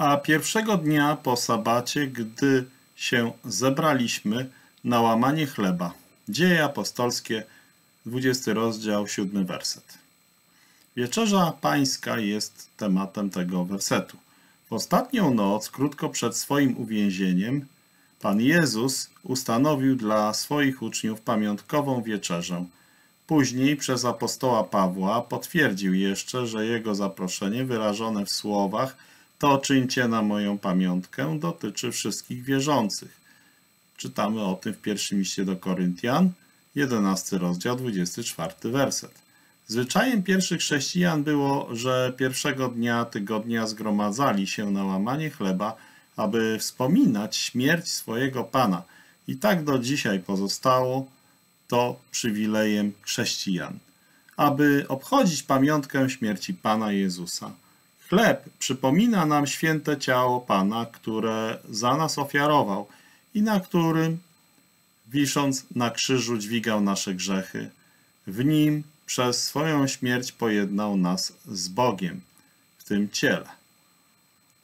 A pierwszego dnia po sabacie, gdy się zebraliśmy na łamanie chleba. Dzieje apostolskie, 20 rozdział, 7 werset. Wieczerza pańska jest tematem tego wersetu. W ostatnią noc, krótko przed swoim uwięzieniem, Pan Jezus ustanowił dla swoich uczniów pamiątkową wieczerzę. Później przez apostoła Pawła potwierdził jeszcze, że jego zaproszenie wyrażone w słowach „To czyńcie na moją pamiątkę” dotyczy wszystkich wierzących. Czytamy o tym w pierwszym liście do Koryntian, 11 rozdział, 24 werset. Zwyczajem pierwszych chrześcijan było, że pierwszego dnia tygodnia zgromadzali się na łamanie chleba, aby wspominać śmierć swojego Pana. I tak do dzisiaj pozostało to przywilejem chrześcijan, aby obchodzić pamiątkę śmierci Pana Jezusa. Chleb przypomina nam święte ciało Pana, które za nas ofiarował i na którym, wisząc na krzyżu, dźwigał nasze grzechy. W nim przez swoją śmierć pojednał nas z Bogiem w tym ciele.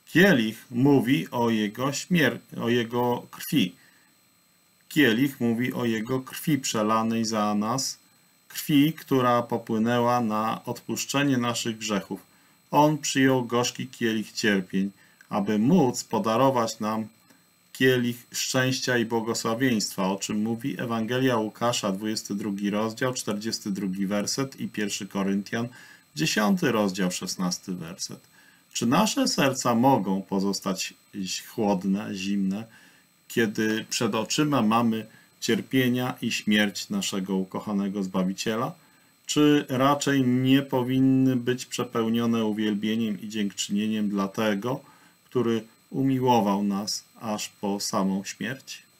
Kielich mówi o jego krwi. Kielich mówi o jego krwi przelanej za nas, krwi, która popłynęła na odpuszczenie naszych grzechów. On przyjął gorzki kielich cierpień, aby móc podarować nam kielich szczęścia i błogosławieństwa, o czym mówi Ewangelia Łukasza, 22 rozdział, 42 werset i 1 Koryntian, 10 rozdział, 16 werset. Czy nasze serca mogą pozostać chłodne, zimne, kiedy przed oczyma mamy cierpienia i śmierć naszego ukochanego Zbawiciela? Czy raczej nie powinny być przepełnione uwielbieniem i dziękczynieniem dla Tego, który umiłował nas aż po samą śmierć?